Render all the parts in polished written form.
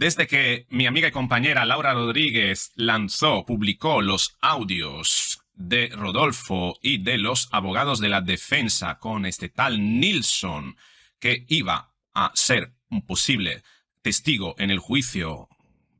Desde que mi amiga y compañera Laura Rodríguez publicó los audios de Rodolfo y de los abogados de la defensa con este tal Nilsson, que iba a ser un posible testigo en el juicio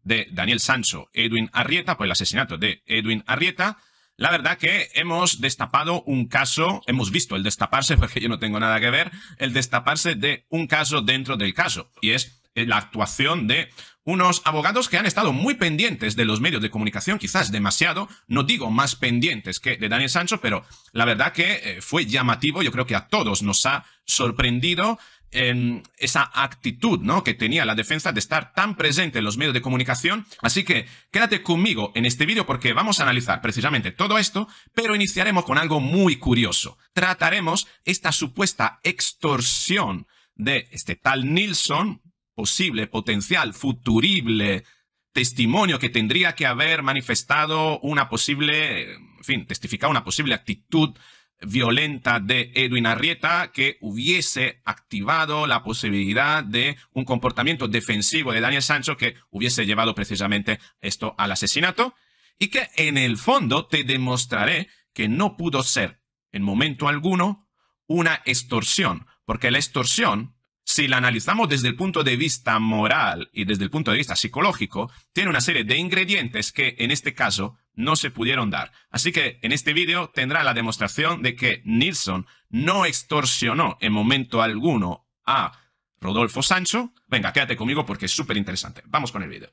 de Daniel Sancho, Edwin Arrieta, por el asesinato de Edwin Arrieta, la verdad que hemos destapado un caso, hemos visto el destaparse, porque yo no tengo nada que ver, el destaparse de un caso dentro del caso, y es la actuación de unos abogados que han estado muy pendientes de los medios de comunicación, quizás demasiado, no digo más pendientes que de Daniel Sancho, pero la verdad que fue llamativo, yo creo que a todos nos ha sorprendido esa actitud, ¿no?, que tenía la defensa de estar tan presente en los medios de comunicación. Así que quédate conmigo en este vídeo porque vamos a analizar precisamente todo esto, pero iniciaremos con algo muy curioso. Trataremos esta supuesta extorsión de este tal Nilsson, posible, potencial, futurible testimonio que tendría que haber manifestado una posible, en fin, testificado una posible actitud violenta de Edwin Arrieta que hubiese activado la posibilidad de un comportamiento defensivo de Daniel Sancho que hubiese llevado precisamente esto al asesinato, y que en el fondo te demostraré que no pudo ser en momento alguno una extorsión, porque la extorsión, si la analizamos desde el punto de vista moral y desde el punto de vista psicológico, tiene una serie de ingredientes que en este caso no se pudieron dar. Así que en este vídeo tendrá la demostración de que Nilsson no extorsionó en momento alguno a Rodolfo Sancho. Venga, quédate conmigo porque es súper interesante. Vamos con el vídeo.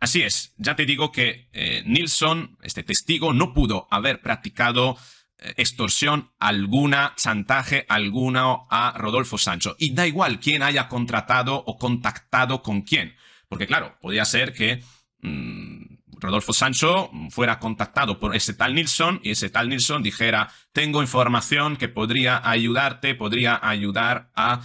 Así es, ya te digo que Nilsson, este testigo, no pudo haber practicado extorsión alguna, chantaje alguno a Rodolfo Sancho. Y da igual quién haya contratado o contactado con quién. Porque claro, podía ser que Rodolfo Sancho fuera contactado por ese tal Nilsson y ese tal Nilsson dijera: tengo información que podría ayudarte, podría ayudar a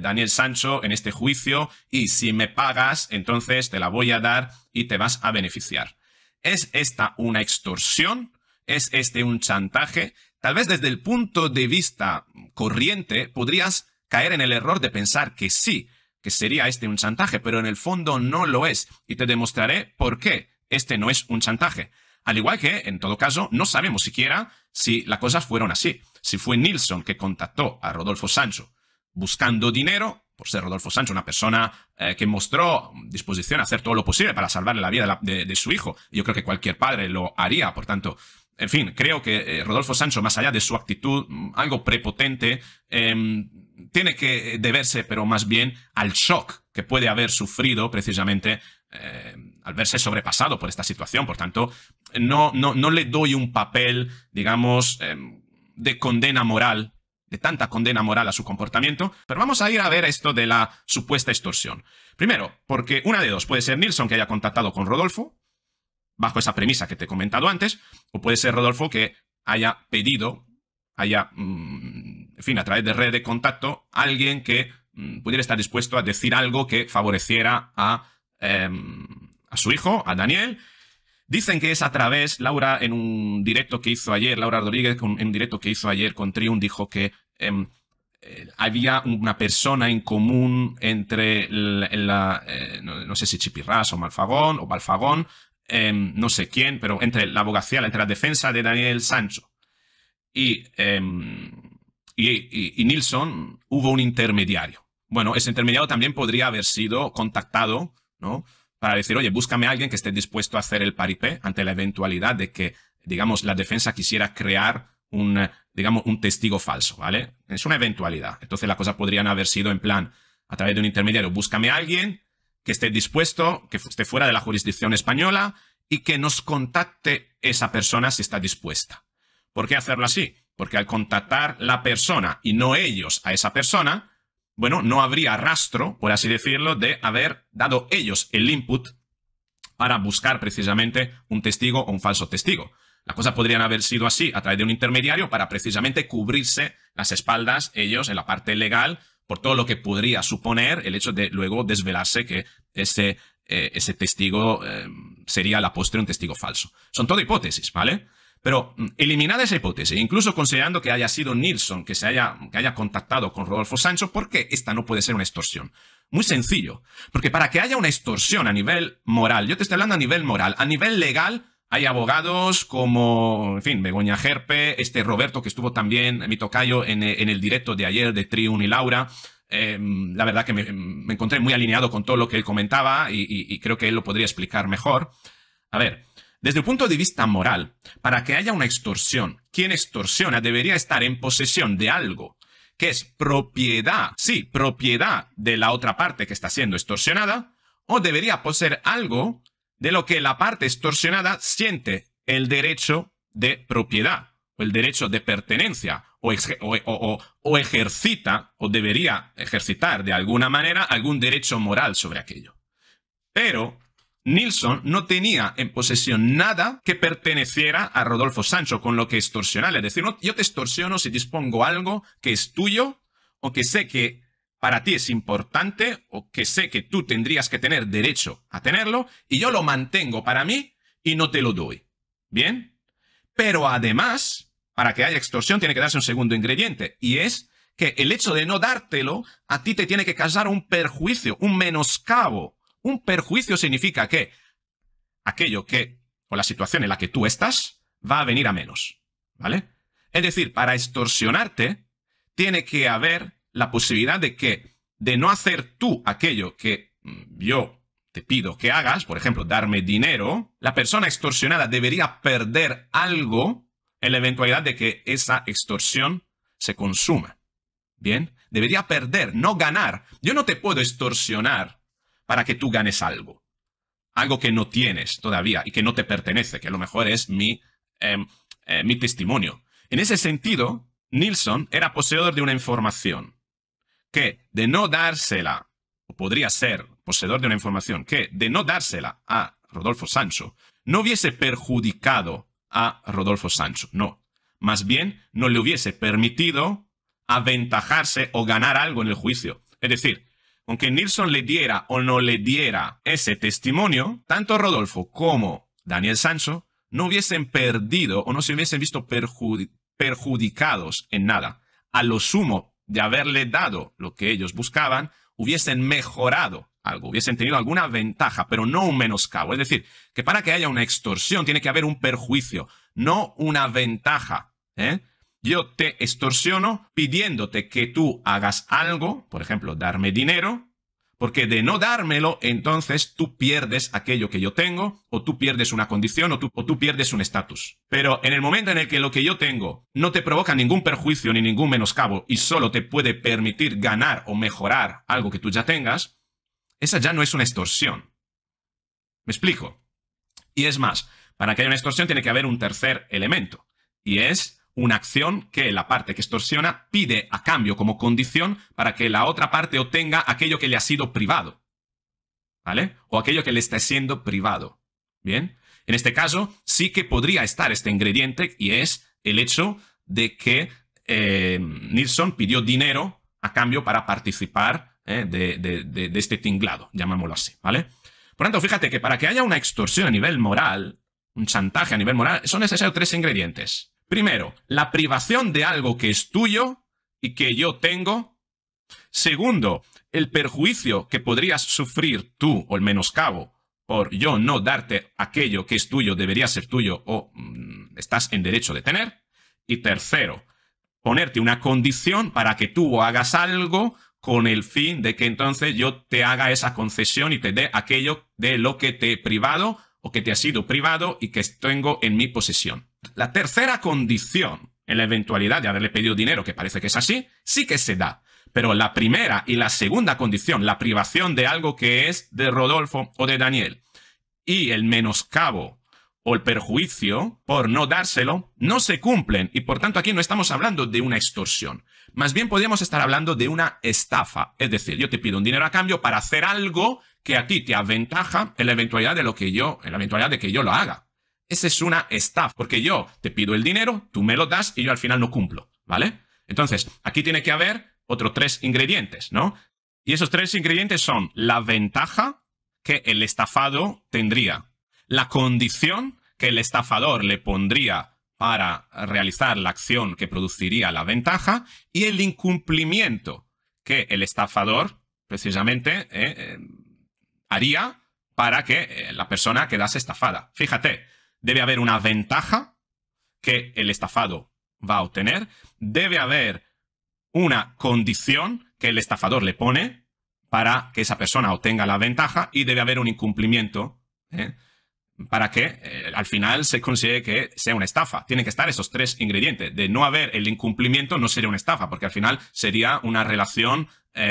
Daniel Sancho en este juicio, y si me pagas, entonces te la voy a dar y te vas a beneficiar. ¿Es esta una extorsión? ¿Es este un chantaje? Tal vez desde el punto de vista corriente podrías caer en el error de pensar que sí, que sería este un chantaje, pero en el fondo no lo es, y te demostraré por qué este no es un chantaje. Al igual que, en todo caso, no sabemos siquiera si las cosas fueron así. Si fue Nilsson que contactó a Rodolfo Sancho buscando dinero, por ser Rodolfo Sancho una persona que mostró disposición a hacer todo lo posible para salvarle la vida de su hijo. Yo creo que cualquier padre lo haría, por tanto, en fin, creo que Rodolfo Sancho, más allá de su actitud algo prepotente, tiene que deberse, pero más bien, al shock que puede haber sufrido precisamente al verse sobrepasado por esta situación. Por tanto, no le doy un papel, digamos, de condena moral, de tanta condena moral a su comportamiento, pero vamos a ir a ver esto de la supuesta extorsión. Primero, porque una de dos, puede ser Nilsson que haya contactado con Rodolfo, bajo esa premisa que te he comentado antes, o puede ser Rodolfo que haya pedido, en fin, a través de red de contacto, alguien que pudiera estar dispuesto a decir algo que favoreciera a su hijo, a Daniel. Dicen que es a través, Laura, en un directo que hizo ayer, Laura Rodríguez, en un directo que hizo ayer con Triun, dijo que había una persona en común entre no sé si Chipirras o Malfagón, no sé quién, pero entre la abogacía, entre la defensa de Daniel Sancho y Nilsson, hubo un intermediario. Bueno, ese intermediario también podría haber sido contactado, ¿no?, para decir: oye, búscame a alguien que esté dispuesto a hacer el paripé ante la eventualidad de que, digamos, la defensa quisiera crear un testigo falso, ¿vale? Es una eventualidad. Entonces las cosas podrían haber sido en plan, a través de un intermediario, búscame a alguien que esté dispuesto, que esté fuera de la jurisdicción española y que nos contacte esa persona si está dispuesta. ¿Por qué hacerlo así? Porque al contactar la persona y no ellos a esa persona, bueno, no habría rastro, por así decirlo, de haber dado ellos el input para buscar precisamente un testigo o un falso testigo. Las cosas podrían haber sido así, a través de un intermediario, para precisamente cubrirse las espaldas ellos en la parte legal por todo lo que podría suponer el hecho de luego desvelarse que ese testigo sería a la postre un testigo falso. Son todo hipótesis, ¿vale? Pero eliminada esa hipótesis, incluso considerando que haya sido Nilsson que haya contactado con Rodolfo Sancho, ¿por qué esta no puede ser una extorsión? Muy sencillo, porque para que haya una extorsión a nivel moral, yo te estoy hablando a nivel moral, a nivel legal hay abogados como, en fin, Begoña Gerpe, este Roberto que estuvo también, mi tocayo, en el directo de ayer de Triun y Laura. La verdad que me encontré muy alineado con todo lo que él comentaba y creo que él lo podría explicar mejor. A ver, desde el punto de vista moral, para que haya una extorsión, quien extorsiona debería estar en posesión de algo que es propiedad, sí, propiedad de la otra parte que está siendo extorsionada, o debería poseer algo de lo que la parte extorsionada siente el derecho de propiedad o el derecho de pertenencia. O ejercita o debería ejercitar de alguna manera algún derecho moral sobre aquello. Pero Nilsson no tenía en posesión nada que perteneciera a Rodolfo Sancho, con lo que extorsionarle. Es decir, no, yo te extorsiono si dispongo algo que es tuyo o que sé que para ti es importante o que sé que tú tendrías que tener derecho a tenerlo y yo lo mantengo para mí y no te lo doy. ¿Bien? Pero además, para que haya extorsión tiene que darse un segundo ingrediente, y es que el hecho de no dártelo a ti te tiene que causar un perjuicio, un menoscabo. Un perjuicio significa que aquello que, o la situación en la que tú estás, va a venir a menos, ¿vale? Es decir, para extorsionarte tiene que haber la posibilidad de que, de no hacer tú aquello que yo te pido que hagas, por ejemplo, darme dinero, la persona extorsionada debería perder algo en la eventualidad de que esa extorsión se consuma. ¿Bien? Debería perder, no ganar. Yo no te puedo extorsionar para que tú ganes algo. Algo que no tienes todavía y que no te pertenece, que a lo mejor es mi testimonio. En ese sentido, Nilsson era poseedor de una información que, de no dársela, o podría ser poseedor de una información que, de no dársela a Rodolfo Sancho, no hubiese perjudicado a Rodolfo Sancho, no. Más bien, no le hubiese permitido aventajarse o ganar algo en el juicio. Es decir, aunque Nilsson le diera o no le diera ese testimonio, tanto Rodolfo como Daniel Sancho no hubiesen perdido o no se hubiesen visto perjudicados en nada. A lo sumo de haberle dado lo que ellos buscaban, hubiesen mejorado algo, hubiesen tenido alguna ventaja, pero no un menoscabo. Es decir, que para que haya una extorsión tiene que haber un perjuicio, no una ventaja, ¿eh? Yo te extorsiono pidiéndote que tú hagas algo, por ejemplo, darme dinero, porque de no dármelo, entonces tú pierdes aquello que yo tengo, o tú pierdes una condición, o tú pierdes un estatus. Pero en el momento en el que lo que yo tengo no te provoca ningún perjuicio ni ningún menoscabo y solo te puede permitir ganar o mejorar algo que tú ya tengas, esa ya no es una extorsión. ¿Me explico? Y es más, para que haya una extorsión tiene que haber un tercer elemento. Y es una acción que la parte que extorsiona pide a cambio como condición para que la otra parte obtenga aquello que le ha sido privado. ¿Vale? O aquello que le está siendo privado. ¿Bien? En este caso sí que podría estar este ingrediente y es el hecho de que Nilsson pidió dinero a cambio para participar de este tinglado, llamémoslo así, ¿vale? Por tanto, fíjate que para que haya una extorsión a nivel moral, un chantaje a nivel moral, son necesarios tres ingredientes. Primero, la privación de algo que es tuyo y que yo tengo. Segundo, el perjuicio que podrías sufrir tú o el menoscabo por yo no darte aquello que es tuyo, debería ser tuyo o estás en derecho de tener. Y tercero, ponerte una condición para que tú hagas algo con el fin de que entonces yo te haga esa concesión y te dé aquello de lo que te he privado o que te ha sido privado y que tengo en mi posesión. La tercera condición, en la eventualidad de haberle pedido dinero, que parece que es así, sí que se da. Pero la primera y la segunda condición, la privación de algo que es de Rodolfo o de Daniel y el menoscabo o el perjuicio por no dárselo, no se cumplen y por tanto aquí no estamos hablando de una extorsión. Más bien podríamos estar hablando de una estafa, es decir, yo te pido un dinero a cambio para hacer algo que a ti te aventaja en la eventualidad de que yo lo haga. Esa es una estafa, porque yo te pido el dinero, tú me lo das y yo al final no cumplo, ¿vale? Entonces, aquí tiene que haber otros tres ingredientes, ¿no? Y esos tres ingredientes son la ventaja que el estafado tendría, la condición que el estafador le pondría para realizar la acción que produciría la ventaja y el incumplimiento que el estafador precisamente haría para que la persona quedase estafada. Fíjate, debe haber una ventaja que el estafado va a obtener, debe haber una condición que el estafador le pone para que esa persona obtenga la ventaja y debe haber un incumplimiento para que al final se considere que sea una estafa. Tienen que estar esos tres ingredientes. De no haber el incumplimiento no sería una estafa, porque al final sería una relación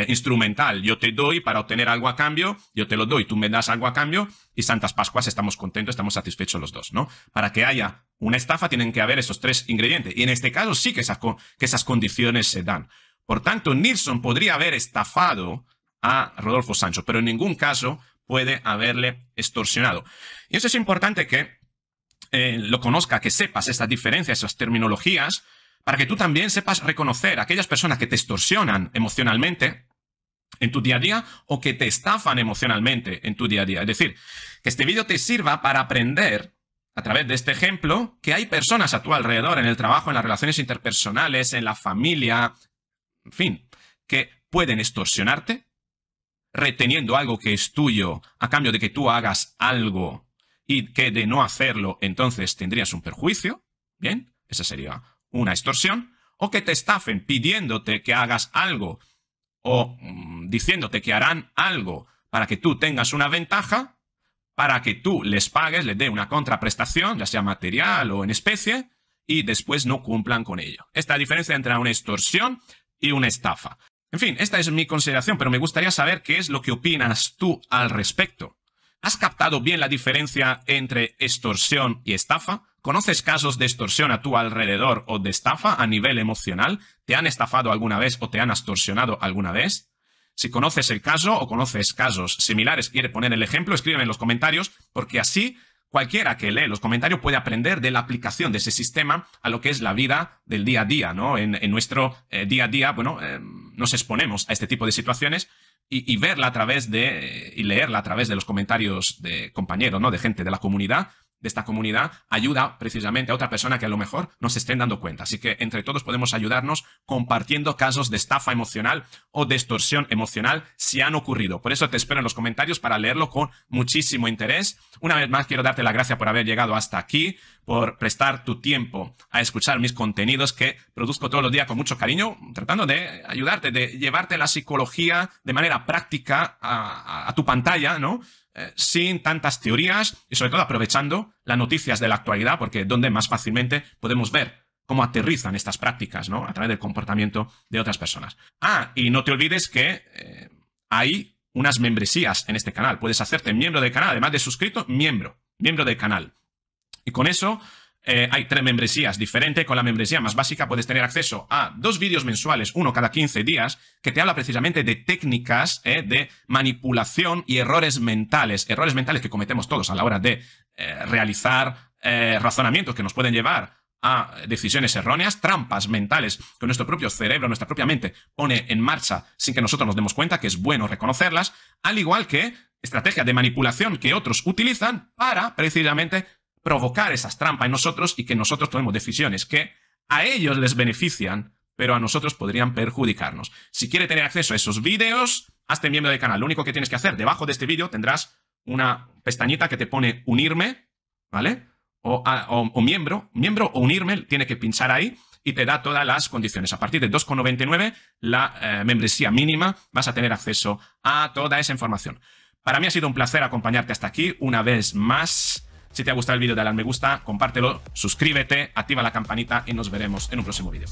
instrumental. Yo te doy para obtener algo a cambio, yo te lo doy, tú me das algo a cambio y Santas Pascuas, estamos contentos, estamos satisfechos los dos, ¿no? Para que haya una estafa tienen que haber esos tres ingredientes. Y en este caso sí que esas condiciones se dan. Por tanto, Nilsson podría haber estafado a Rodolfo Sancho, pero en ningún caso puede haberle extorsionado. Y eso es importante que lo conozca, que sepas estas diferencias, esas terminologías, para que tú también sepas reconocer a aquellas personas que te extorsionan emocionalmente en tu día a día o que te estafan emocionalmente en tu día a día. Es decir, que este vídeo te sirva para aprender, a través de este ejemplo, que hay personas a tu alrededor, en el trabajo, en las relaciones interpersonales, en la familia, en fin, que pueden extorsionarte, reteniendo algo que es tuyo a cambio de que tú hagas algo y que de no hacerlo entonces tendrías un perjuicio, bien, esa sería una extorsión, o que te estafen pidiéndote que hagas algo o diciéndote que harán algo para que tú tengas una ventaja, para que tú les pagues, les dé una contraprestación, ya sea material o en especie, y después no cumplan con ello. Esta es la diferencia entre una extorsión y una estafa. En fin, esta es mi consideración, pero me gustaría saber qué es lo que opinas tú al respecto. ¿Has captado bien la diferencia entre extorsión y estafa? ¿Conoces casos de extorsión a tu alrededor o de estafa a nivel emocional? ¿Te han estafado alguna vez o te han extorsionado alguna vez? Si conoces el caso o conoces casos similares, quieres poner el ejemplo, escríbeme en los comentarios, porque así cualquiera que lee los comentarios puede aprender de la aplicación de ese sistema a lo que es la vida del día a día, ¿no? En nuestro día a día, bueno, nos exponemos a este tipo de situaciones y verla a través de, y leerla a través de los comentarios de compañeros, ¿no? De gente de la comunidad, de esta comunidad, ayuda precisamente a otra persona que a lo mejor no se estén dando cuenta. Así que entre todos podemos ayudarnos compartiendo casos de estafa emocional o de extorsión emocional si han ocurrido. Por eso te espero en los comentarios para leerlo con muchísimo interés. Una vez más quiero darte las gracias por haber llegado hasta aquí, por prestar tu tiempo a escuchar mis contenidos que produzco todos los días con mucho cariño, tratando de ayudarte, de llevarte la psicología de manera práctica a tu pantalla, ¿no? Sin tantas teorías y sobre todo aprovechando las noticias de la actualidad, porque es donde más fácilmente podemos ver cómo aterrizan estas prácticas, ¿no? A través del comportamiento de otras personas. Ah, y no te olvides que hay unas membresías en este canal. Puedes hacerte miembro del canal, además de suscrito, miembro del canal. Y con eso hay tres membresías diferentes. Con la membresía más básica puedes tener acceso a 2 vídeos mensuales, uno cada 15 días, que te habla precisamente de técnicas de manipulación y errores mentales que cometemos todos a la hora de realizar razonamientos que nos pueden llevar a decisiones erróneas, trampas mentales que nuestro propio cerebro, nuestra propia mente pone en marcha sin que nosotros nos demos cuenta, que es bueno reconocerlas, al igual que estrategias de manipulación que otros utilizan para precisamente provocar esas trampas en nosotros y que nosotros tomemos decisiones que a ellos les benefician, pero a nosotros podrían perjudicarnos. Si quieres tener acceso a esos vídeos, hazte miembro del canal. Lo único que tienes que hacer, debajo de este vídeo tendrás una pestañita que te pone unirme, ¿vale? O miembro o unirme, tiene que pinchar ahí y te da todas las condiciones. A partir de 2,99 la membresía mínima, vas a tener acceso a toda esa información. Para mí ha sido un placer acompañarte hasta aquí una vez más. Si te ha gustado el vídeo, dale al me gusta, compártelo, suscríbete, activa la campanita y nos veremos en un próximo vídeo.